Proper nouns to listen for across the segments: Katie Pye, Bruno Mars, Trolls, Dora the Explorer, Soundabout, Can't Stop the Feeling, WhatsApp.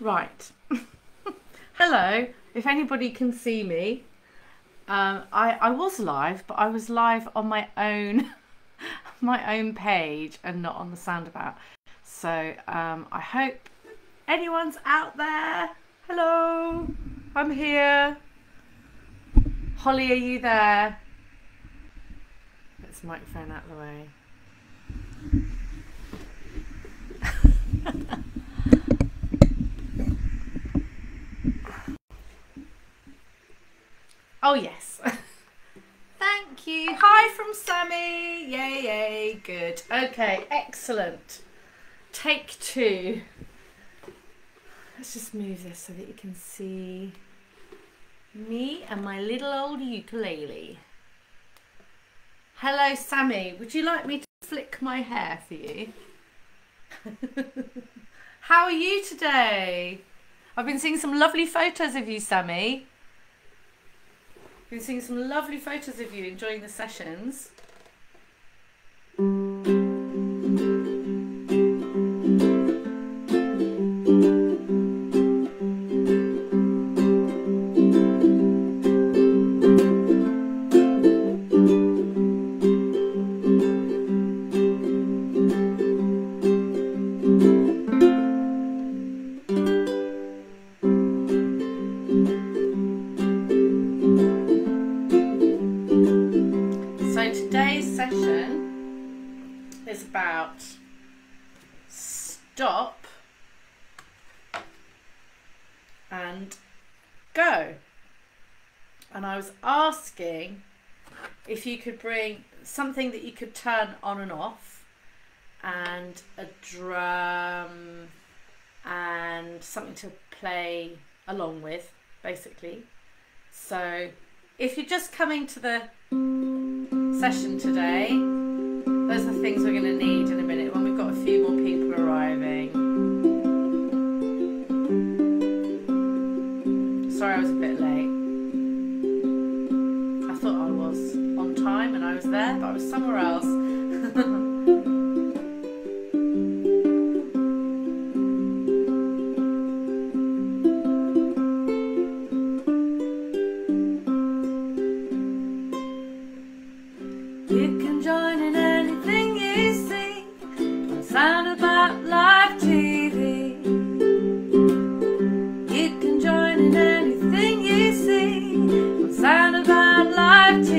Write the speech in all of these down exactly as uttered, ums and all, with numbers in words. Right. Hello, if anybody can see me. Um, I, I was live, but I was live on my own my own page and not on the Soundabout. So um, I hope anyone's out there. Hello, I'm here. Holly, are you there? Let's microphone out of the way. Oh yes. Thank you. Hi from Sammy. Yay, yay, good. Okay, excellent. Take two. Let's just move this so that you can see me and my little old ukulele. Hello Sammy, would you like me to flick my hair for you? How are you today? I've been seeing some lovely photos of you, Sammy. I've been seeing some lovely photos of you enjoying the sessions. If you could bring something that you could turn on and off, and a drum and something to play along with, basically. So if you're just coming to the session today, those are the things we're going to need in a minute when we've got a few more people arriving. Sorry, I was a bit late. Time and I was there, but I was somewhere else. You can join in anything you see on Soundabout Live T V. You can join in anything you see on Soundabout Live T V.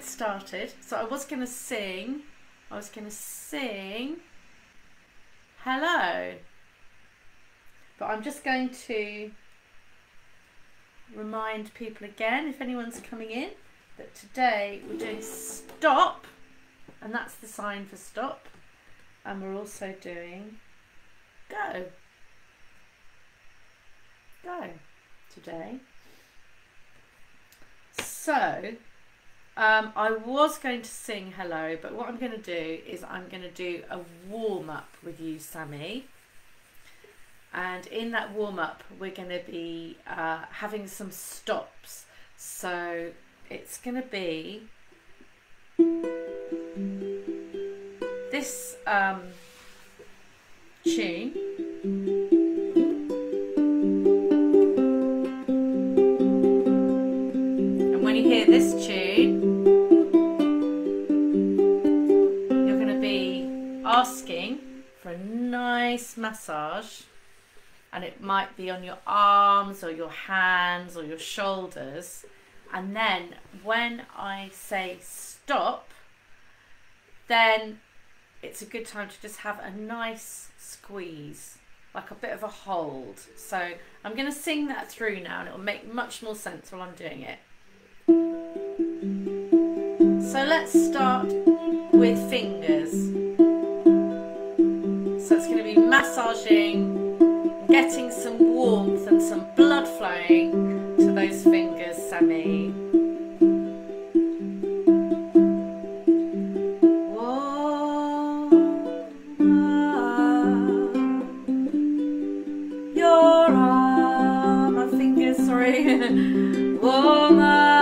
Started. So I was going to sing, I was going to sing hello, but I'm just going to remind people again, if anyone's coming in, that today we're doing stop, and that's the sign for stop, and we're also doing go, go today. So Um, I was going to sing hello, but what I'm going to do is I'm going to do a warm-up with you, Sammy. And in that warm-up, we're going to be uh, having some stops. So it's going to be this um, tune. This tune, you're going to be asking for a nice massage, and it might be on your arms or your hands or your shoulders, and then when I say stop, then it's a good time to just have a nice squeeze, like a bit of a hold. So I'm going to sing that through now, and it'll make much more sense while I'm doing it. So let's start with fingers. So it's going to be massaging getting some warmth and some blood flowing to those fingers, Sammy. Warmer your arm, my fingers, sorry. Warmer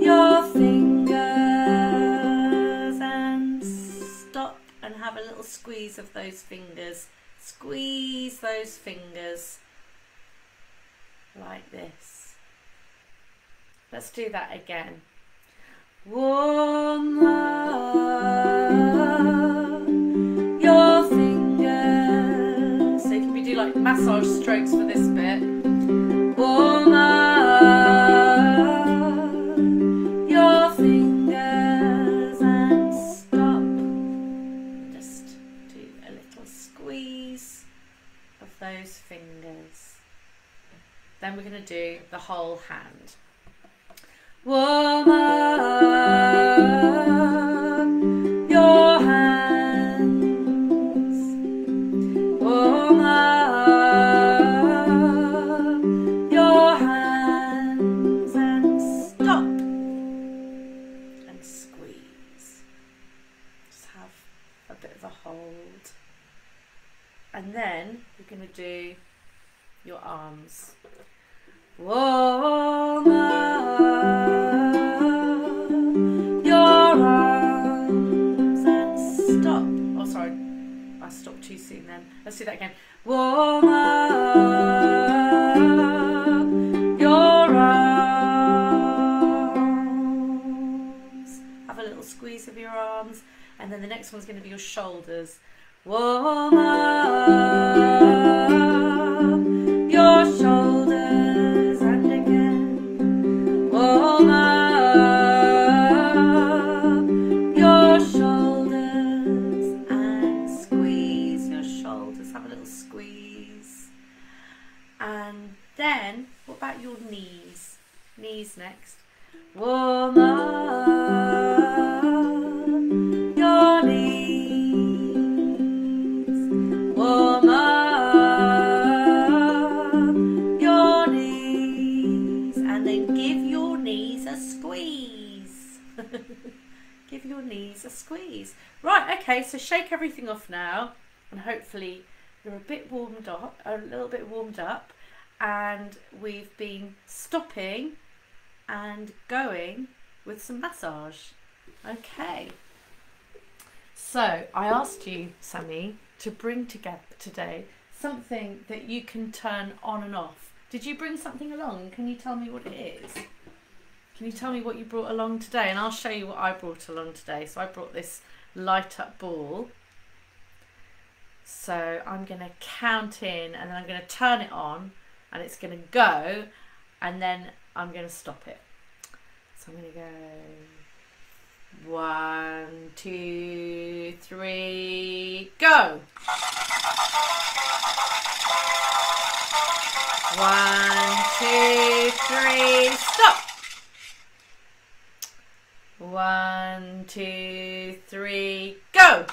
your fingers, and stop and have a little squeeze of those fingers. Squeeze those fingers like this. Let's do that again. Warmer your fingers. So can we do like massage strokes for this bit? Warmer your fingers, and stop. Just do a little squeeze of those fingers. Then we're going to do the whole hand. Warmer your hands, warmer your hands, and stop and squeeze. Just have a bit of a hold, and then we're going to do your arms. Warmer Stop too soon then. Let's do that again. Warmer your arms. Have a little squeeze of your arms, and then the next one's going to be your shoulders. Warmer your shoulders, and again. Warmer. Then, what about your knees? Knees next. Warmer your knees. Warmer your knees. And then give your knees a squeeze. Give your knees a squeeze. Right, okay, so shake everything off now. And hopefully you're a bit warmed up, a little bit warmed up. And we've been stopping and going with some massage. Okay. So I asked you, Sammy, to bring together today something that you can turn on and off. Did you bring something along? Can you tell me what it is? Can you tell me what you brought along today? And I'll show you what I brought along today. So I brought this light up ball. So I'm going to count in, and then I'm going to turn it on, and it's going to go, and then I'm going to stop it. So I'm going to go one, two, three, go. One, two, three, stop. One, two, three, go.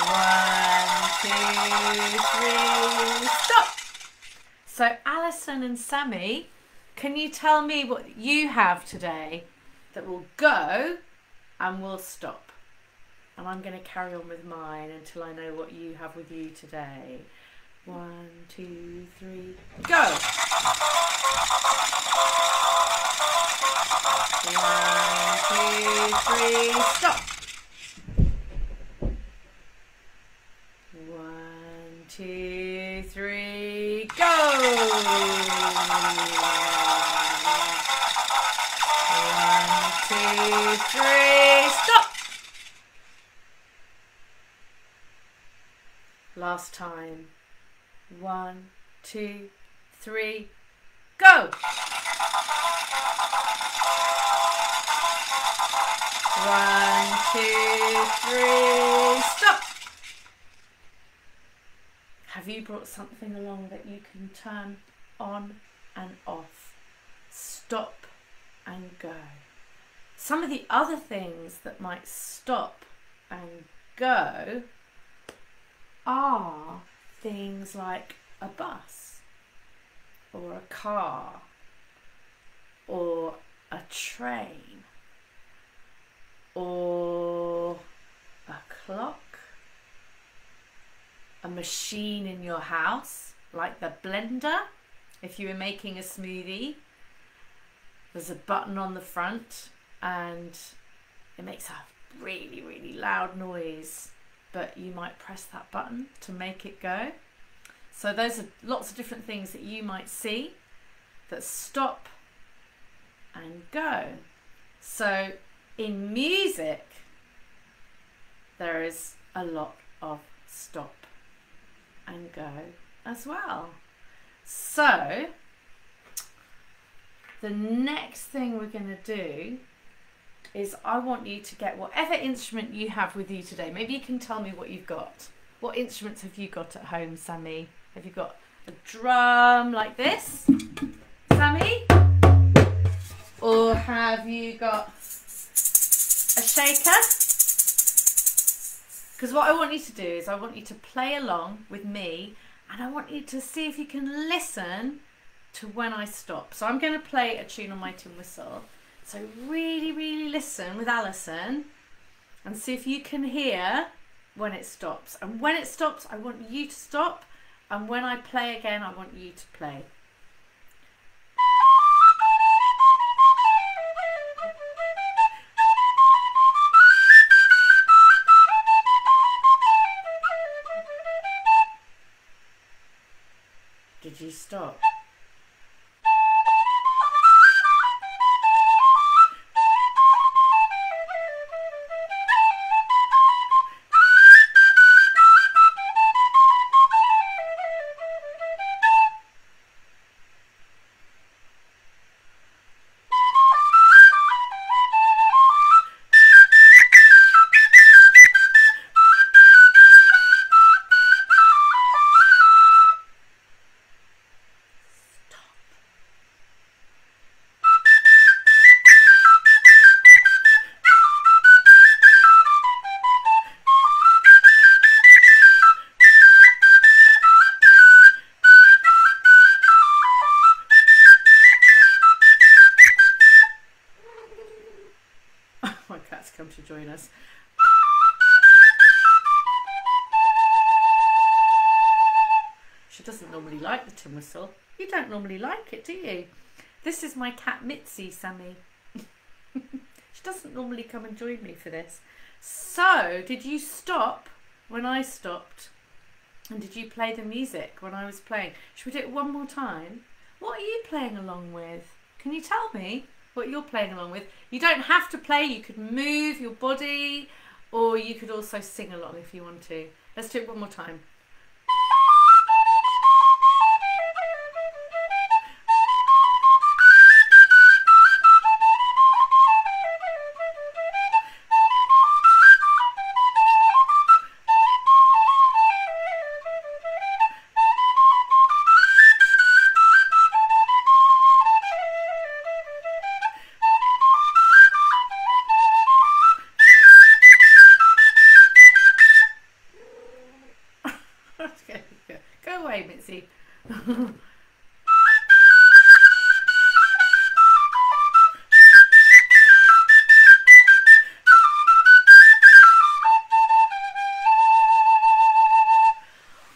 One, two, three, stop. So Alison and Sammy, can you tell me what you have today that will go and will stop? And I'm going to carry on with mine until I know what you have with you today. One, two, three, go. One, two, three, stop. Two, three, go! One, two, three, stop! Last time. One, two, three, go! One, two, three, stop! Have you brought something along that you can turn on and off, stop and go? Some of the other things that might stop and go are things like a bus or a car or a train or a clock, a machine in your house like the blender. If you were making a smoothie, there's a button on the front and it makes a really, really loud noise, but you might press that button to make it go. So those are lots of different things that you might see that stop and go. So in music, there is a lot of stop and go as well. So the next thing we're going to do is I want you to get whatever instrument you have with you today. Maybe you can tell me what you've got. What instruments have you got at home, Sammy? Have you got a drum like this, Sammy? Or have you got a shaker? Because what I want you to do is I want you to play along with me, and I want you to see if you can listen to when I stop. So I'm going to play a tune on my tin whistle. So really, really listen with Alison and see if you can hear when it stops. And when it stops, I want you to stop. And when I play again, I want you to play. Did you stop? To join us. She doesn't normally like the tin whistle. You don't normally like it, do you? This is my cat Mitzi, Sammy. She doesn't normally come and join me for this. So, did you stop when I stopped? And did you play the music when I was playing? Should we do it one more time? What are you playing along with? Can you tell me what you're playing along with? You don't have to play, you could move your body, or you could also sing along if you want to. Let's do it one more time.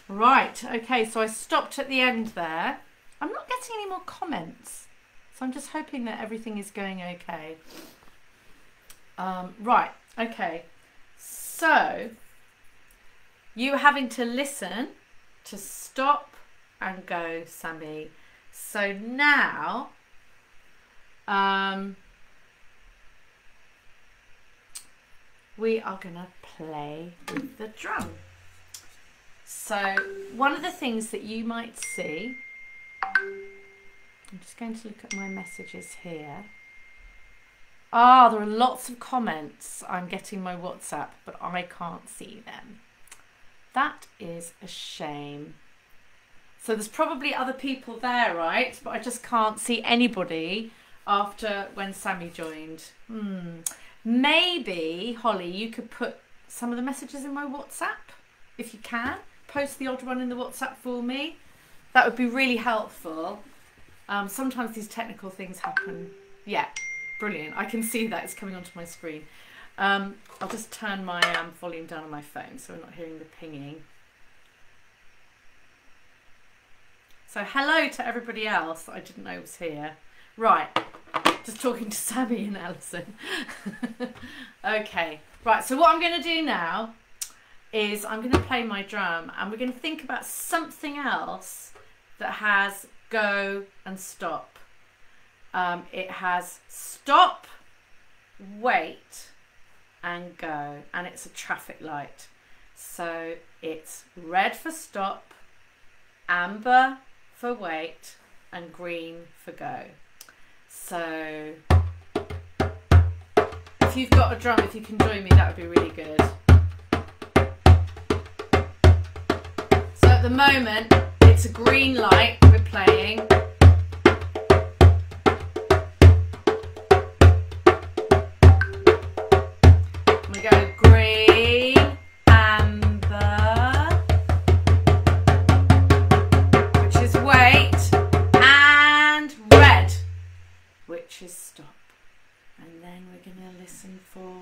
Right, okay, so I stopped at the end there. I'm not getting any more comments, so I'm just hoping that everything is going okay. Um, right, okay, so you were having to listen to stop and go, Sammy. So now, um, we are gonna play with the drum. So one of the things that you might see, I'm just going to look at my messages here. Ah, there are lots of comments. I'm getting my WhatsApp, but I can't see them. That is a shame. So there's probably other people there, right? But I just can't see anybody after when Sammy joined. Hmm. Maybe, Holly, you could put some of the messages in my WhatsApp. If you can, post the odd one in the WhatsApp for me. That would be really helpful. Um, sometimes these technical things happen. Yeah, brilliant. I can see that. It's coming onto my screen. Um, I'll just turn my um, volume down on my phone so I'm not hearing the pinging. So hello to everybody else that I didn't know was here. Right, just talking to Sammy and Alison. Okay, right, so what I'm going to do now is I'm going to play my drum and we're going to think about something else that has go and stop. Um, it has stop, wait and go, and it's a traffic light. So it's red for stop, amber for wait and green for go. So if you've got a drum, if you can join me, that would be really good. So at the moment it's a green light we're playing. We go green, amber, which is wait, and red, which is stop. And then we're going to listen for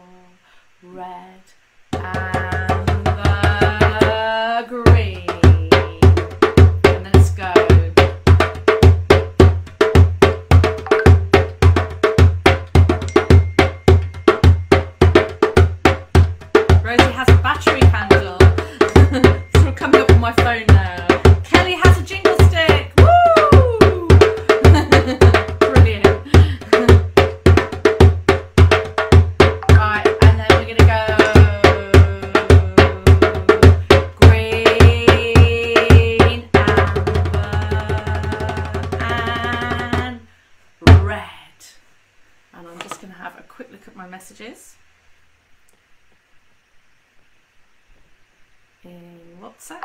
red, amber, green, and then let's go. Rosie has a battery handle. It's all coming up on my phone now. Kelly has a jingle stick. Woo! Brilliant. Right, and then we're going to go green, amber, and red. And I'm just going to have a quick look at my messages in WhatsApp.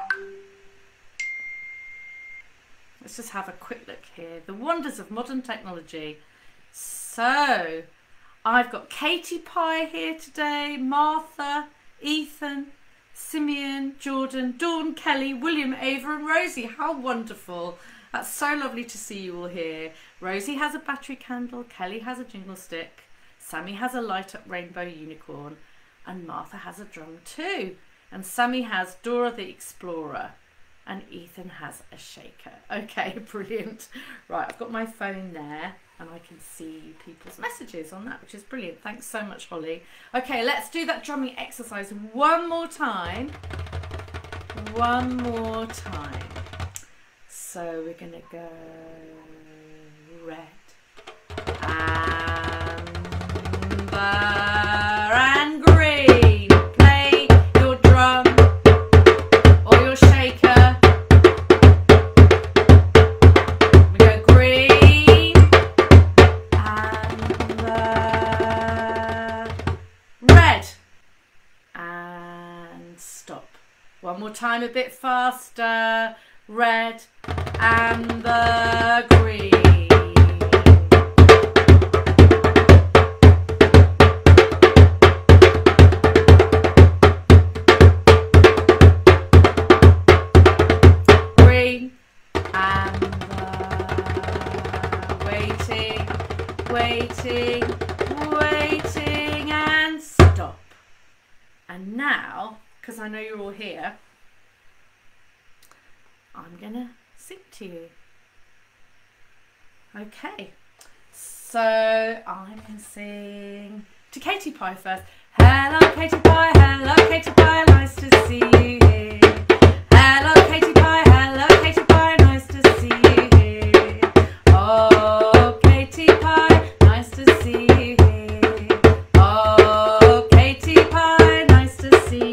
Let's just have a quick look here. The wonders of modern technology. So I've got Katie Pye here today, Martha, Ethan, Simeon, Jordan, Dawn, Kelly, William, Ava and Rosie. How wonderful. That's so lovely to see you all here. Rosie has a battery candle, Kelly has a jingle stick, Sammy has a light up rainbow unicorn, and Martha has a drum too. And Sammy has Dora the Explorer and Ethan has a shaker. Okay, brilliant. Right, I've got my phone there and I can see people's messages on that, which is brilliant. Thanks so much, Holly. Okay, let's do that drumming exercise one more time. One more time. So we're going to go red, amber and green. One more time, a bit faster. Red, amber, green. Green, amber, waiting, waiting, waiting, and stop. And now, because I know you're all here, I'm gonna sing to you. Okay, so I'm gonna sing to Katie Pye first. Hello Katie Pye, hello Katie Pye, nice to see you here. Hello Katie Pye, hello Katie Pye, nice to see you here. Oh Katie Pye, nice to see you here. Oh Katie Pye, nice to see you here.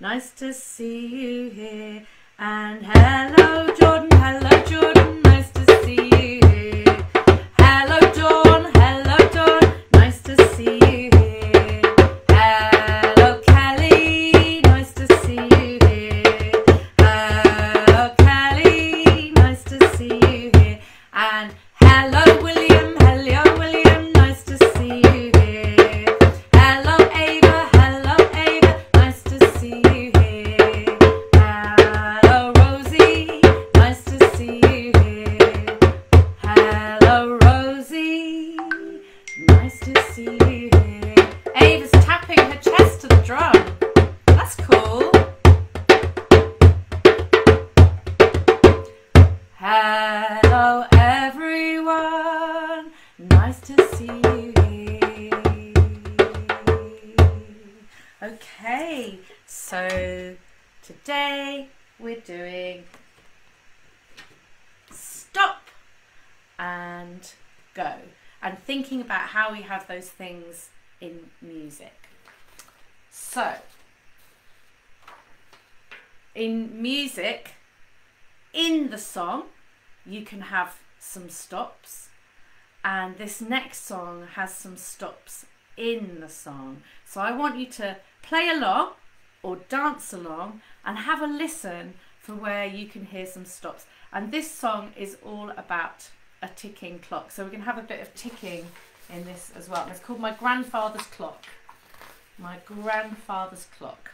Nice to see you here. And hello Jordan, hello Jordan, nice to see you here. Hello Dawn, hello Dawn, nice to see you here. nice to see you here. Ava's tapping her chest to the drum. That's cool. Hello everyone, nice to see you here. Okay, so today we're doing stop and go, and thinking about how we have those things in music. So in music, in the song, you can have some stops, and this next song has some stops in the song. So I want you to play along or dance along and have a listen for where you can hear some stops. And this song is all about a ticking clock, so we're going to have a bit of ticking in this as well. It's called My Grandfather's Clock. My Grandfather's Clock.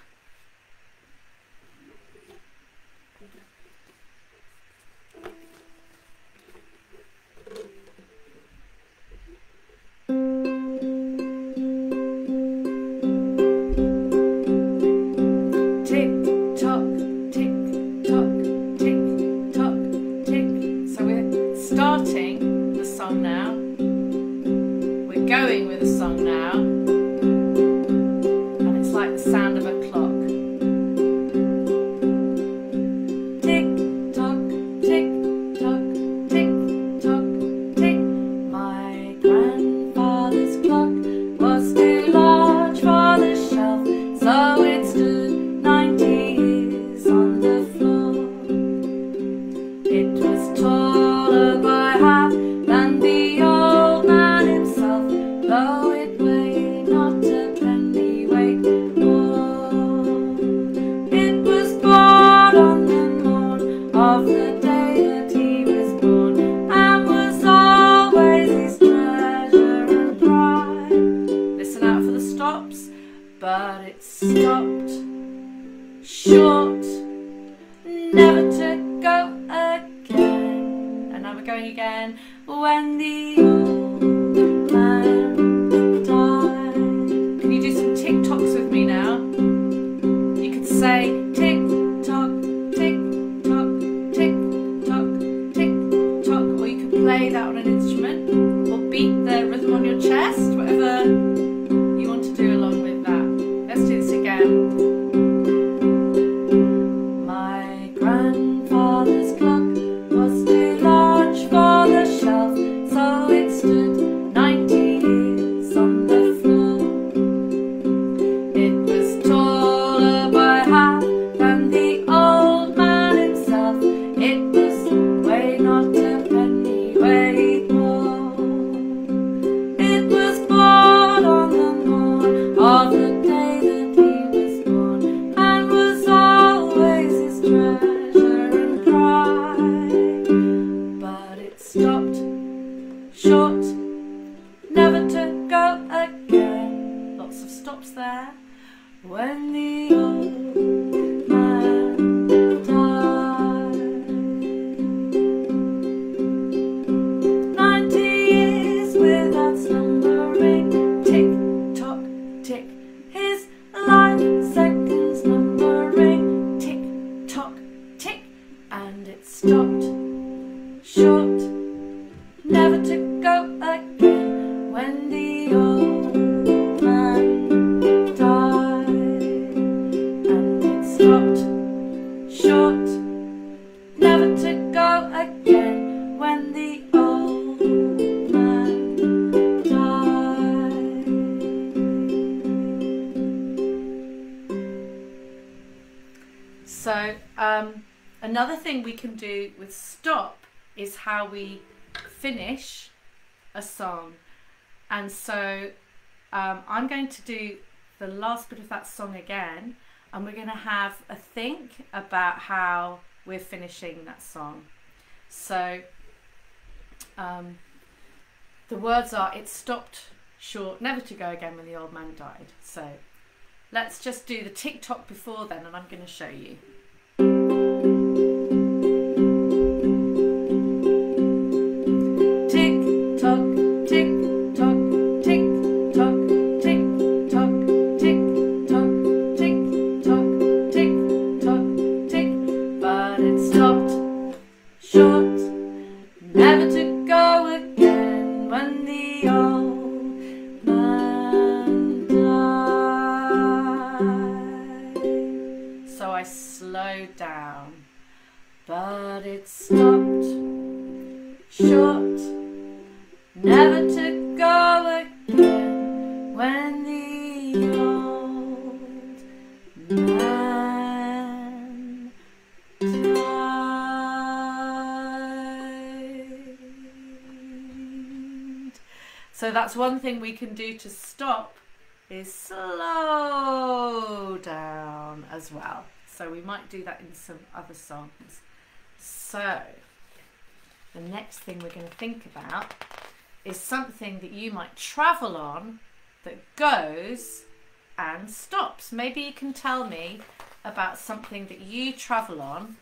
So um, another thing we can do with stop is how we finish a song. And so um, I'm going to do the last bit of that song again, and we're going to have a think about how we're finishing that song. So um, the words are, it stopped short, never to go again when the old man died. So let's just do the tick-tock before then, and I'm going to show you. Tick-tock, tick-tock, tick. stopped short, never to go again when the old man died. So that's one thing we can do to stop, is slow down as well. So we might do that in some other songs. So the next thing we're going to think about is something that you might travel on that goes and stops. Maybe you can tell me about something that you travel on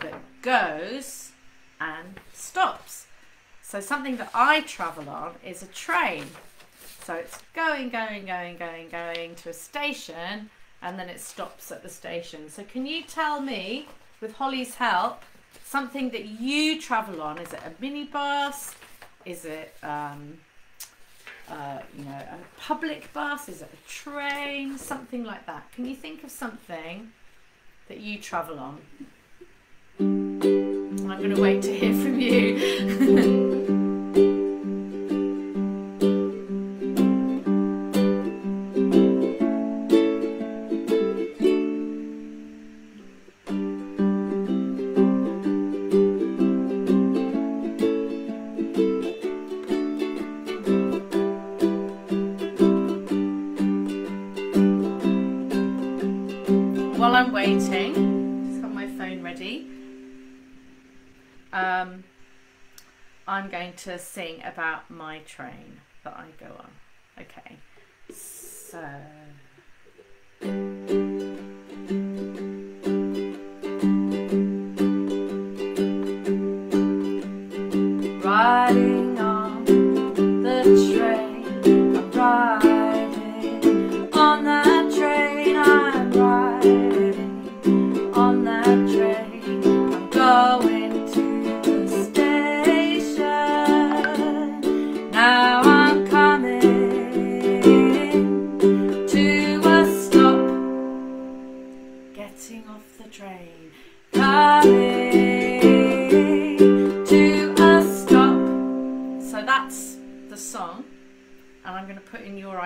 that goes and stops. So something that I travel on is a train. So it's going, going, going, going, going to a station, and then it stops at the station. So can you tell me, with Holly's help, something that you travel on? Is it a minibus? Is it um, uh, you know, a public bus? Is it a train? Something like that. Can you think of something that you travel on? I'm going to wait to hear from you. Um, I'm going to sing about my train that I go on. Okay, so riding on the train, I'm riding on that train, I'm riding on that train, I'm going.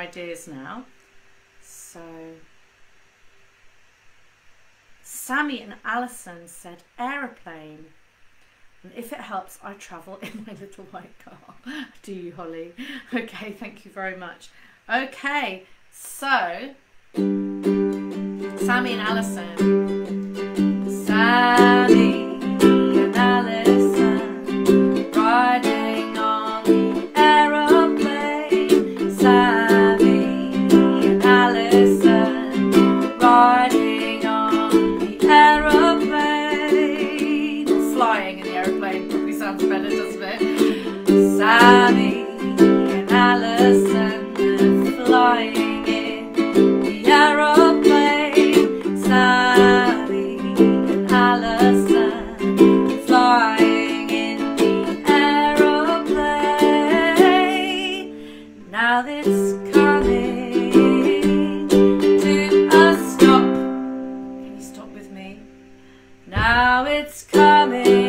Ideas now. So Sammy and Alison said aeroplane, and if it helps, I travel in my little white car. Do you, Holly? Okay, thank you very much. Okay, so Sammy and Alison. Sammy and Alison riding. Sammy and Alison are flying in the aeroplane. Sammy and Alison are flying in the aeroplane. Now it's coming to a stop. Can you stop with me? Now it's coming.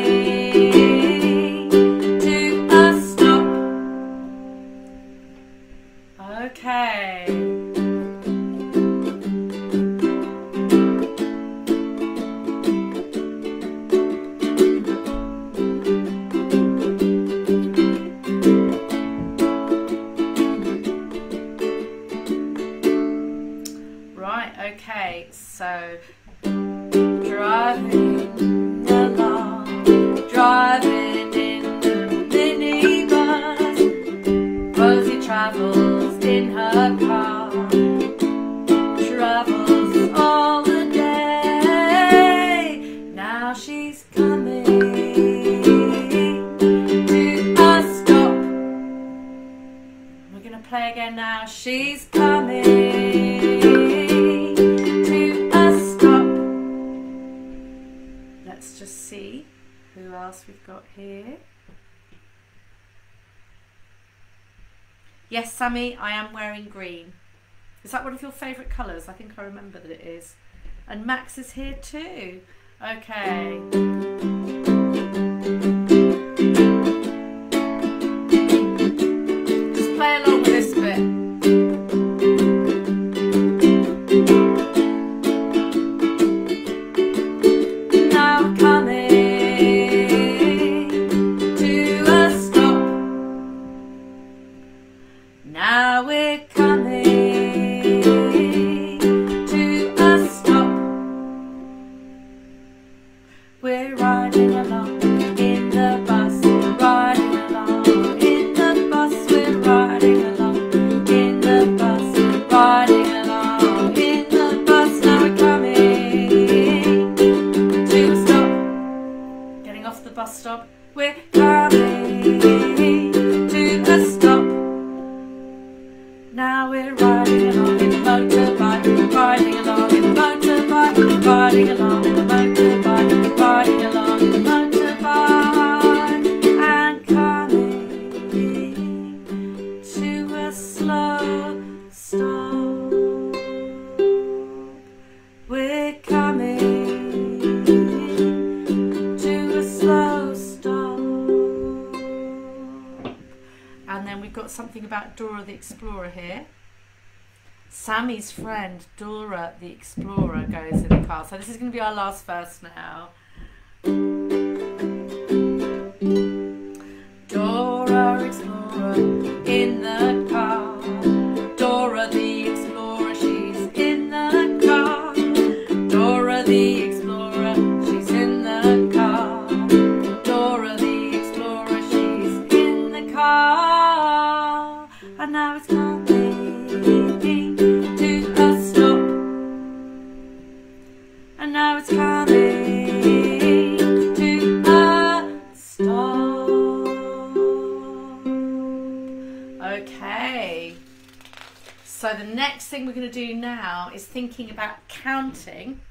So driving along, driving in the minibus, Rosie travels in her car, travels all the day. Now she's coming to a stop. We're gonna play again now. She's coming. Just see who else we've got here. Yes, Sammy, I am wearing green. Is that one of your favourite colours? I think I remember that it is. And Max is here too. Okay. Now we're coming to a stop. We're riding along in the bus, we're riding along in the bus, we're riding along in the bus, we're riding along in the bus. Now we're coming to a stop. Getting off the bus stop, we're coming to a stop. Now we're riding along in the motorbike, we're riding along in the motorbike, we're riding along in the motorbike, we're riding along in the motorbike, and coming to a slow stop. We're coming to a slow stop. And then we've got something about Dora the Explorer here. Sammy's friend Dora the Explorer goes in the car. So this is going to be our last verse now. Dora Explorer in the car. Dora the Explorer, she's in the car. Dora the Explorer, she's in the car. Dora the Explorer, she's in the car. And now it's coming to a stop. And now it's coming to a stop. Okay. So the next thing we're going to do now is thinking about counting.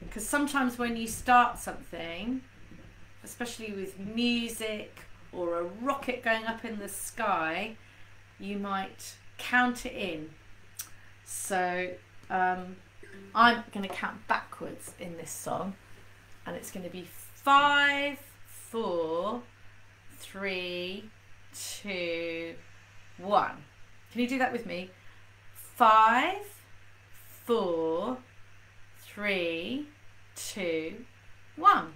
Because sometimes when you start something, especially with music or a rocket going up in the sky, you might count it in. So um, I'm going to count backwards in this song, and it's going to be five, four, three, two, one. Can you do that with me? Five, four, three, two, one.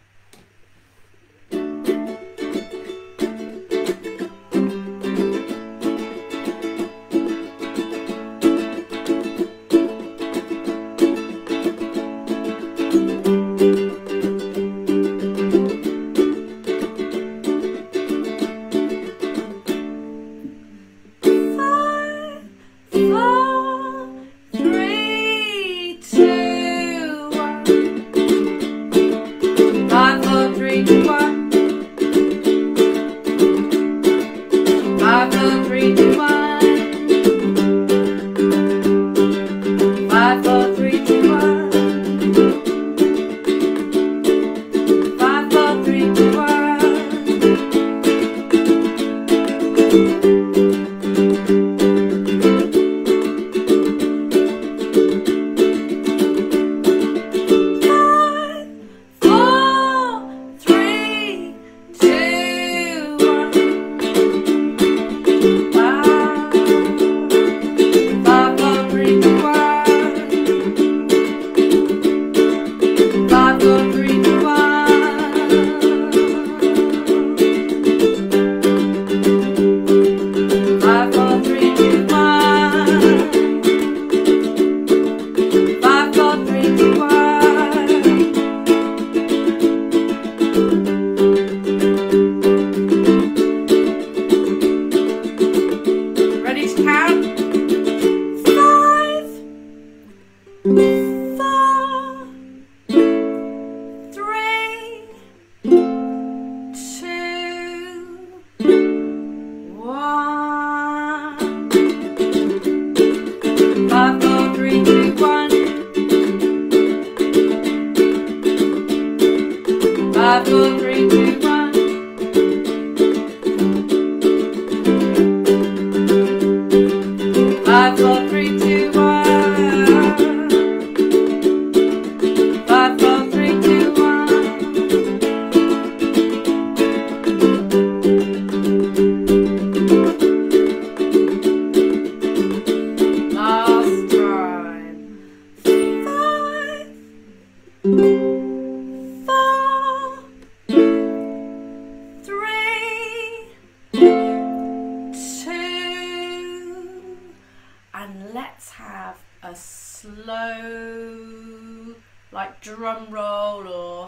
slow, like drum roll or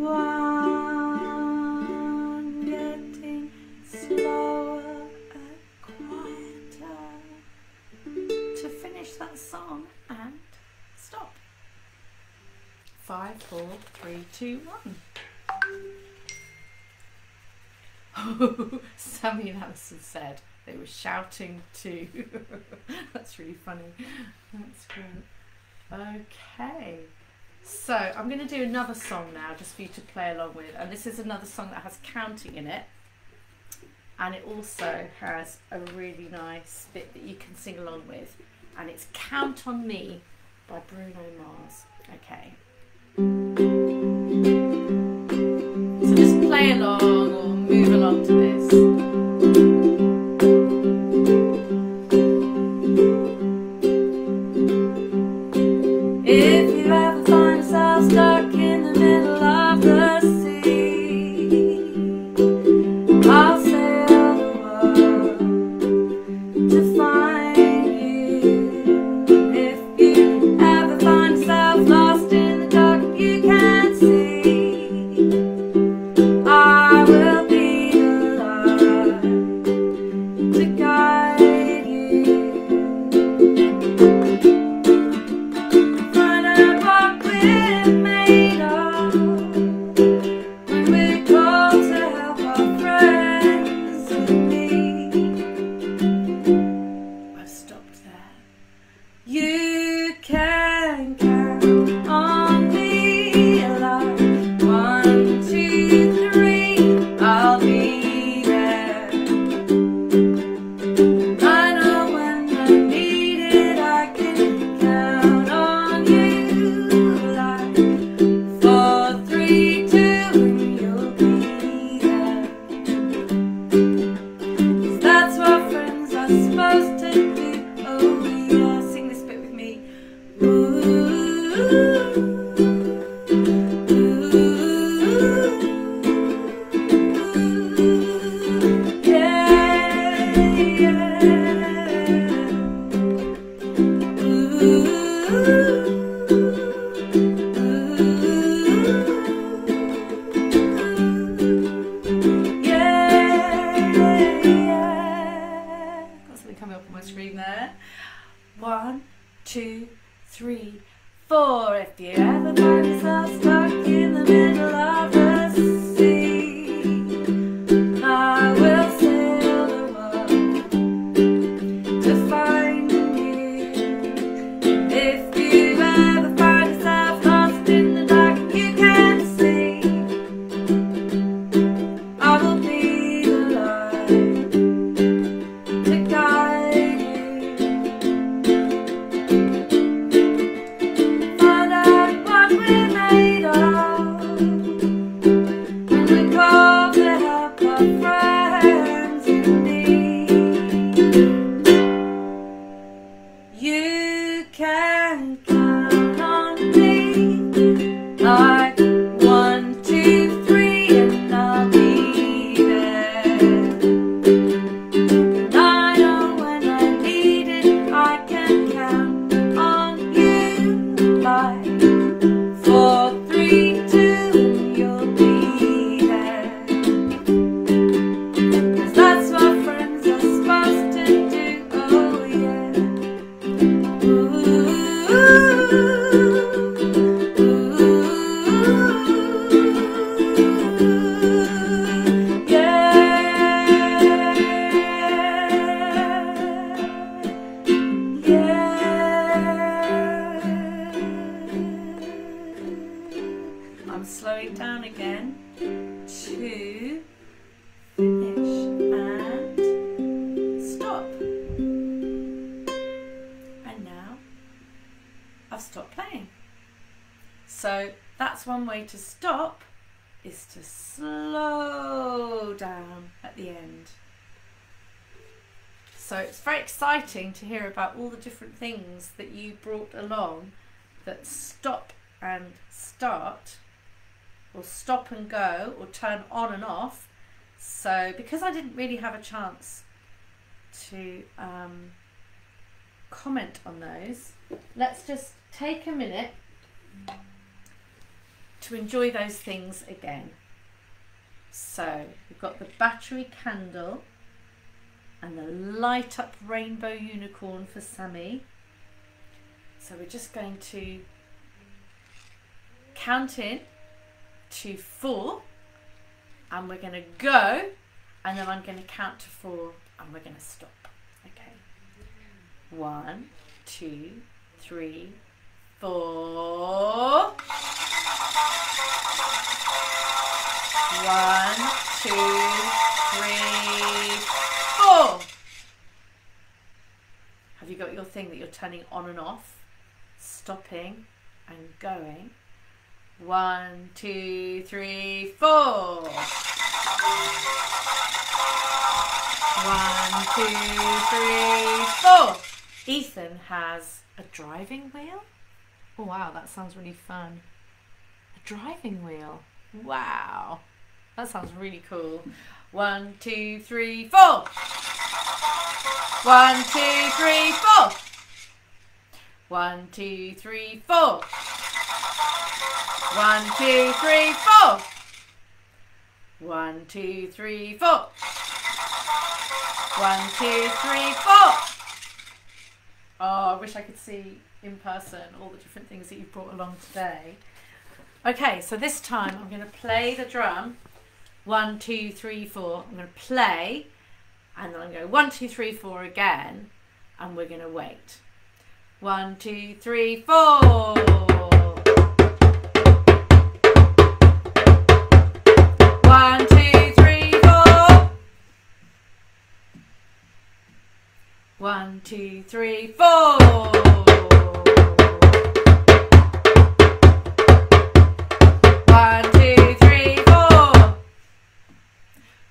one getting slower and quieter to finish that song and stop. Five, four, three, two, one. Sammy and Alison said they were shouting too. That's really funny. That's great. Okay, so I'm going to do another song now just for you to play along with, and this is another song that has counting in it, and it also has a really nice bit that you can sing along with, and it's Count on Me by Bruno Mars. Okay, so just play along or move along to this. To stop is to slow down at the end. So it's very exciting to hear about all the different things that you brought along that stop and start, or stop and go, or turn on and off. So because I didn't really have a chance to um, comment on those. Let's just take a minute to enjoy those things again. So we've got the battery candle and the light up rainbow unicorn for Sammy. So we're just going to count in to four and we're going to go, and then I'm going to count to four and we're going to stop. Okay. One, two, three, four. One, two, three, four. Have you got your thing that you're turning on and off, stopping and going? One, two, three, four. One, two, three, four. Ethan has a driving wheel. Oh wow, that sounds really fun. A driving wheel. Wow. That sounds really cool. One, two, three, four. One, two, three, four. One, two, three, four. One, two, three, four. One, two, three, four. One, two, three, four. Oh, I wish I could see in person all the different things that you've brought along today. Okay, so this time I'm going to play the drum. One, two, three, four. I'm going to play and then I'm going to go one, two, three, four again, and we're going to wait. One, two, three, four. One, two, three, four. One, two, three, four. One, two, three, four.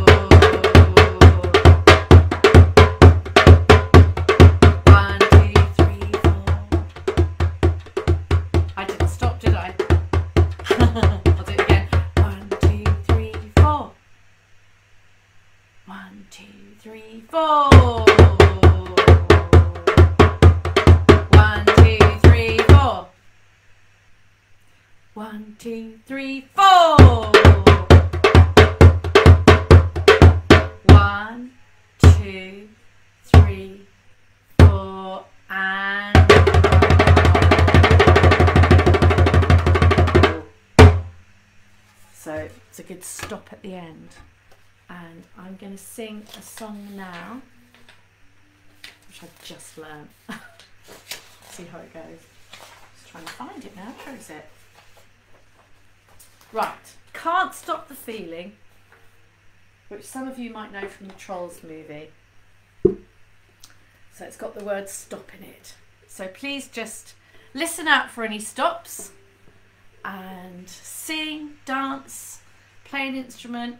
two, three, four. I didn't stop, did I? I'll do it again. One, two, three, four. One, two, three, four. One, two, three, four. One, two, three, four. One, two, three, four, and so it's a good stop at the end. And I'm going to sing a song now, which I've just learned. See how it goes. Just trying to find it now. Where is it? Right. Can't Stop the Feeling, which some of you might know from the Trolls movie. So it's got the word stop in it. So please just listen out for any stops and sing, dance, play an instrument.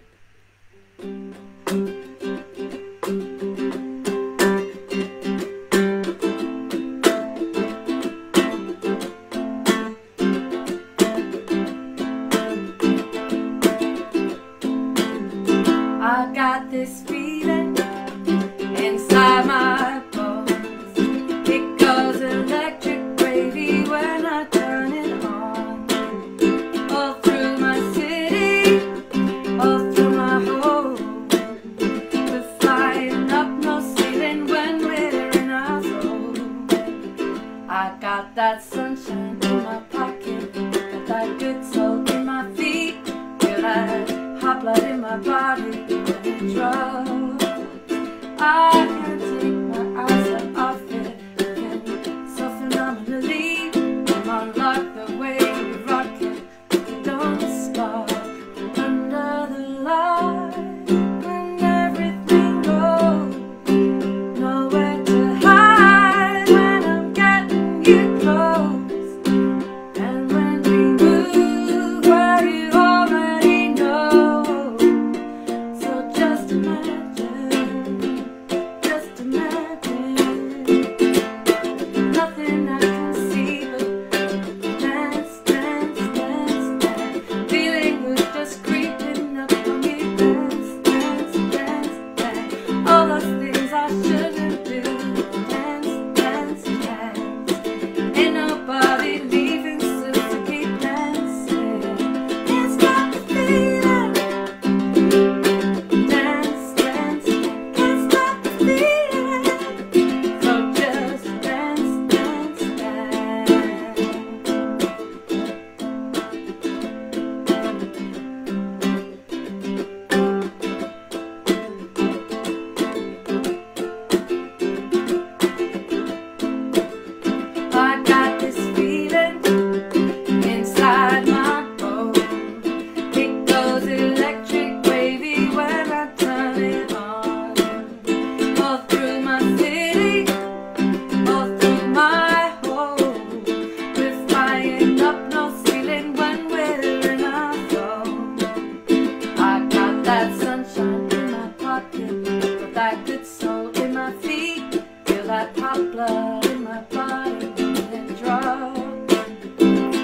had sunshine in my pocket, felt that good soul in my feet, feel that hot blood in my body when it drops.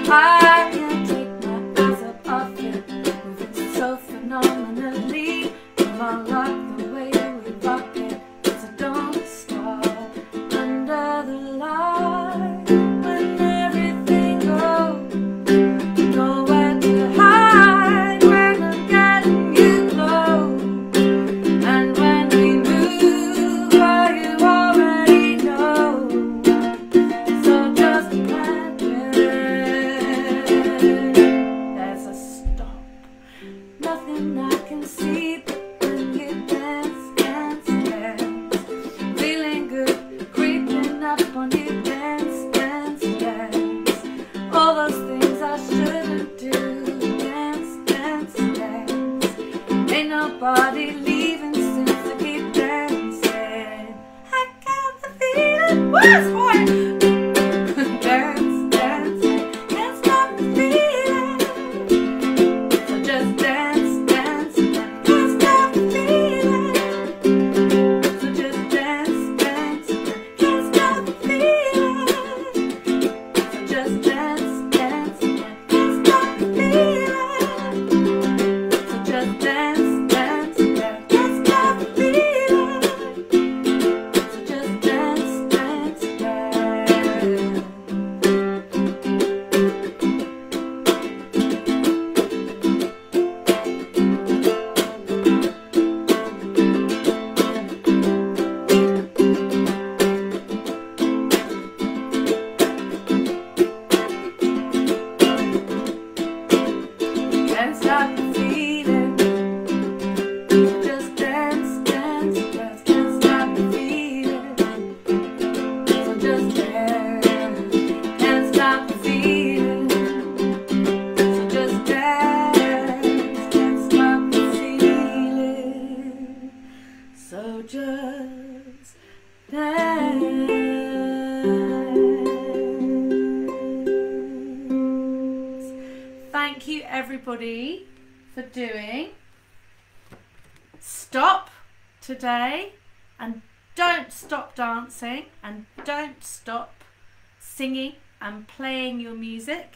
I can't take my eyes up off it, moving so phenomenally. Come on, lock the way we rock it, so don't stop under the light when everything goes. Nowhere to hide when I'm getting you close, and when we move, well, you already know. So just plant it. There's a stop, nothing I can see but nobody leaving since I keep dancing. I got the feeling. Where's boy? Dance, dance, can't stop the feeling. So just dance, dance, can't stop the feeling. So just dance, dance, can't stop the feeling. So just dance, dance, can't stop the feeling. So just dance. Can't stop the feeling. Just dance, dance, dance. Can't stop the feeling. So just dance. Can't stop the feeling. So just dance. Can't stop the feeling. So just dance. Thank you everybody for doing stop today, and don't stop dancing, and don't stop singing and playing your music.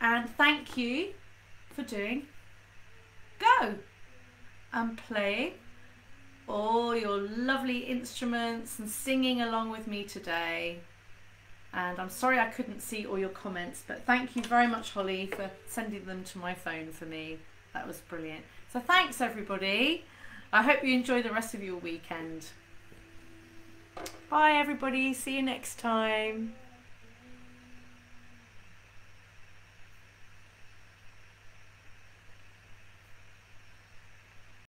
And thank you for doing go and playing all your lovely instruments and singing along with me today. And I'm sorry I couldn't see all your comments, but thank you very much, Holly, for sending them to my phone for me. That was brilliant. So thanks, everybody. I hope you enjoy the rest of your weekend. Bye, everybody. See you next time.